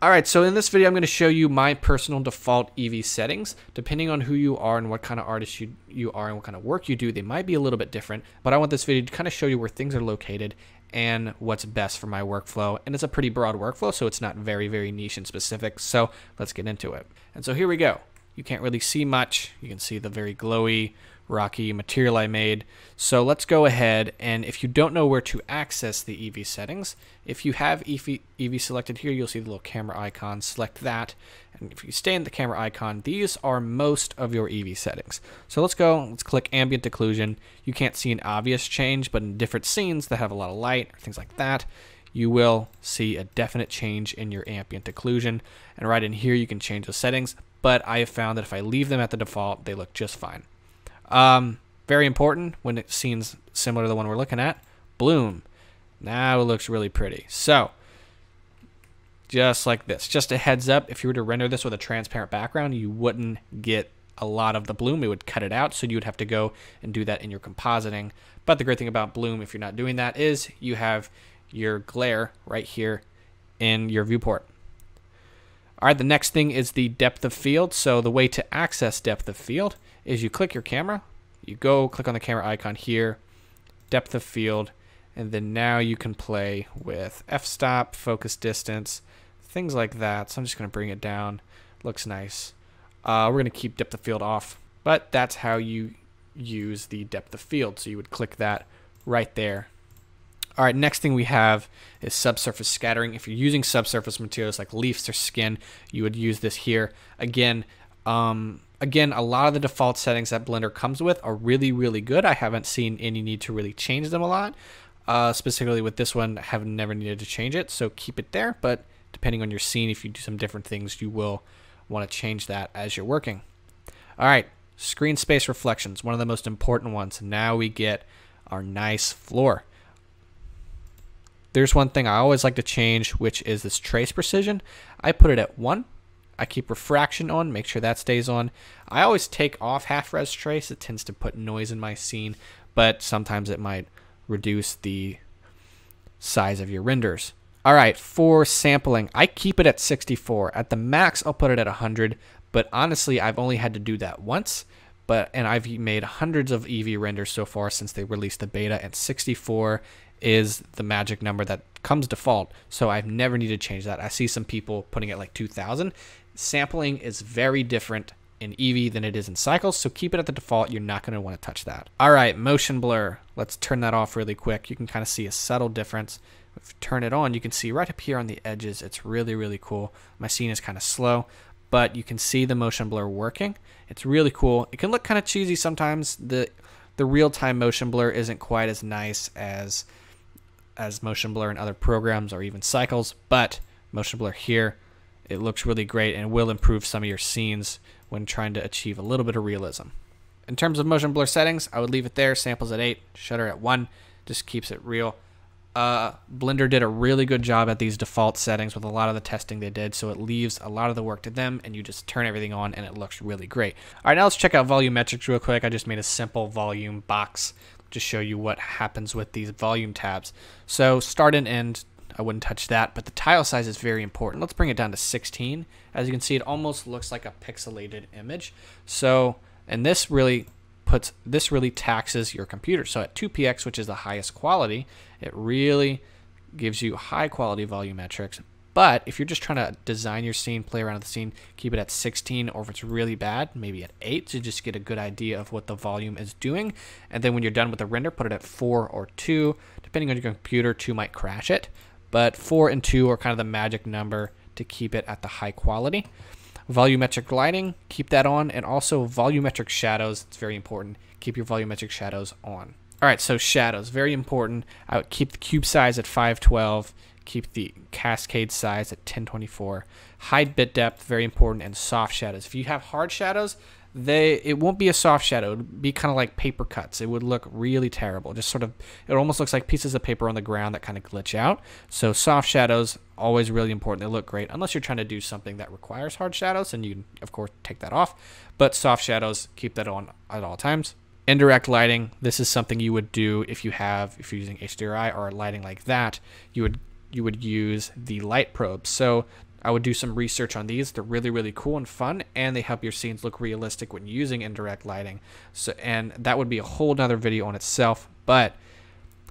Alright, so in this video I'm going to show you my personal default Eevee settings. Depending on who you are and what kind of artist you are and what kind of work you do, they might be a little bit different, but I want this video to kind of show you where things are located and what's best for my workflow. And it's a pretty broad workflow, so it's not very, very niche and specific, so let's get into it. And so here we go. You can't really see much. You can see the very glowy, rocky material I made. So let's go ahead, and if you don't know where to access the Eevee settings, if you have Eevee selected here, you'll see the little camera icon. Select that, and if you stay in the camera icon, these are most of your Eevee settings. So let's go, let's click ambient occlusion. You can't see an obvious change, but in different scenes that have a lot of light or things like that, you will see a definite change in your ambient occlusion. And right in here you can change the settings, but I have found that if I leave them at the default, they look just fine. Very important when it seems similar to the one we're looking at, bloom. Now it looks really pretty. So just like this, just a heads up, if you were to render this with a transparent background, you wouldn't get a lot of the bloom. It would cut it out. So you would have to go and do that in your compositing. But the great thing about bloom, if you're not doing that, is you have your glare right here in your viewport. All right, the next thing is the depth of field. So the way to access depth of field is you click your camera, you go click on the camera icon here, depth of field, and then now you can play with f-stop, focus distance, things like that. So I'm just going to bring it down. Looks nice. We're going to keep depth of field off, but that's how you use the depth of field. So you would click that right there. All right, next thing we have is subsurface scattering. If you're using subsurface materials like leaves or skin, you would use this here. Again, a lot of the default settings that Blender comes with are really, really good. I haven't seen any need to really change them a lot. Specifically with this one, I have never needed to change it, so keep it there. But depending on your scene, if you do some different things, you will want to change that as you're working. All right, screen space reflections, one of the most important ones. Now we get our nice floor. There's one thing I always like to change, which is this trace precision. I put it at 1. I keep refraction on, make sure that stays on. I always take off half res trace. It tends to put noise in my scene, but sometimes it might reduce the size of your renders. All right, for sampling, I keep it at 64. At the max, I'll put it at 100, but honestly, I've only had to do that once. And I've made hundreds of Eevee renders so far since they released the beta, and 64 is the magic number that comes default. So I've never needed to change that. I see some people putting it like 2000. Sampling is very different in Eevee than it is in Cycles, so keep it at the default. You're not going to want to touch that. All right, motion blur. Let's turn that off really quick. You can kind of see a subtle difference. If you turn it on, you can see right up here on the edges. It's really, really cool. My scene is kind of slow, but you can see the motion blur working. It's really cool. It can look kind of cheesy sometimes. The real-time motion blur isn't quite as nice as motion blur in other programs or even Cycles, but motion blur here, it looks really great and will improve some of your scenes when trying to achieve a little bit of realism. In terms of motion blur settings, I would leave it there. Samples at 8, shutter at 1, just keeps it real. Blender did a really good job at these default settings with a lot of the testing they did, so it leaves a lot of the work to them, and you just turn everything on and it looks really great. All right, now let's check out volumetrics real quick. I just made a simple volume box to show you what happens with these volume tabs. So start and end, I wouldn't touch that, but the tile size is very important. Let's bring it down to 16. As you can see, it almost looks like a pixelated image. So, and this really taxes your computer. So at 2px, which is the highest quality, it really gives you high quality volumetrics. But if you're just trying to design your scene, play around with the scene, keep it at 16, or if it's really bad, maybe at 8 to just get a good idea of what the volume is doing. And then when you're done with the render, put it at 4 or 2. Depending on your computer, 2 might crash it. But 4 and 2 are kind of the magic number to keep it at the high quality. Volumetric lighting, keep that on, and also volumetric shadows. It's very important. Keep your volumetric shadows on. All right, so shadows, very important. I would keep the cube size at 512, keep the cascade size at 1024. Hide bit depth, very important, and soft shadows. If you have hard shadows, it won't be a soft shadow. It would be kind of like paper cuts. It would look really terrible. Just sort of, it almost looks like pieces of paper on the ground that kind of glitch out. So soft shadows, always really important. They look great unless you're trying to do something that requires hard shadows, and you can, of course, take that off. But soft shadows, keep that on at all times. Indirect lighting, this is something you would do if you're using HDRI or lighting like that. You would use the light probe. So I would do some research on these. They're really, really cool and fun, and they help your scenes look realistic when using indirect lighting. So, and that would be a whole nother video on itself. But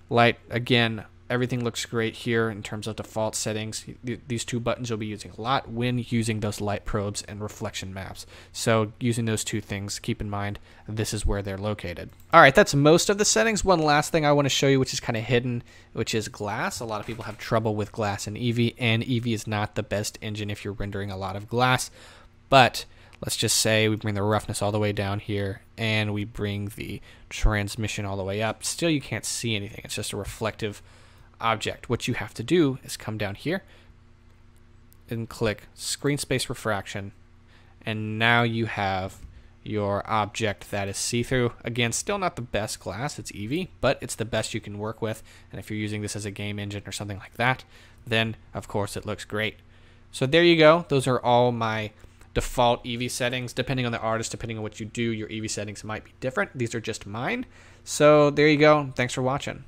light, again, everything looks great here in terms of default settings. These two buttons you'll be using a lot when using those light probes and reflection maps. So using those two things, keep in mind, this is where they're located. All right, that's most of the settings. One last thing I want to show you, which is kind of hidden, which is glass. A lot of people have trouble with glass in Eevee, and Eevee is not the best engine if you're rendering a lot of glass. But let's just say we bring the roughness all the way down here, and we bring the transmission all the way up. Still, you can't see anything. It's just a reflective object. What you have to do is come down here and click screen space refraction, and now you have your object that is see-through. Again, still not the best glass, it's Eevee, but it's the best you can work with, and if you're using this as a game engine or something like that, then of course it looks great. So there you go. Those are all my default Eevee settings. Depending on the artist, depending on what you do, your Eevee settings might be different. These are just mine. So there you go. Thanks for watching.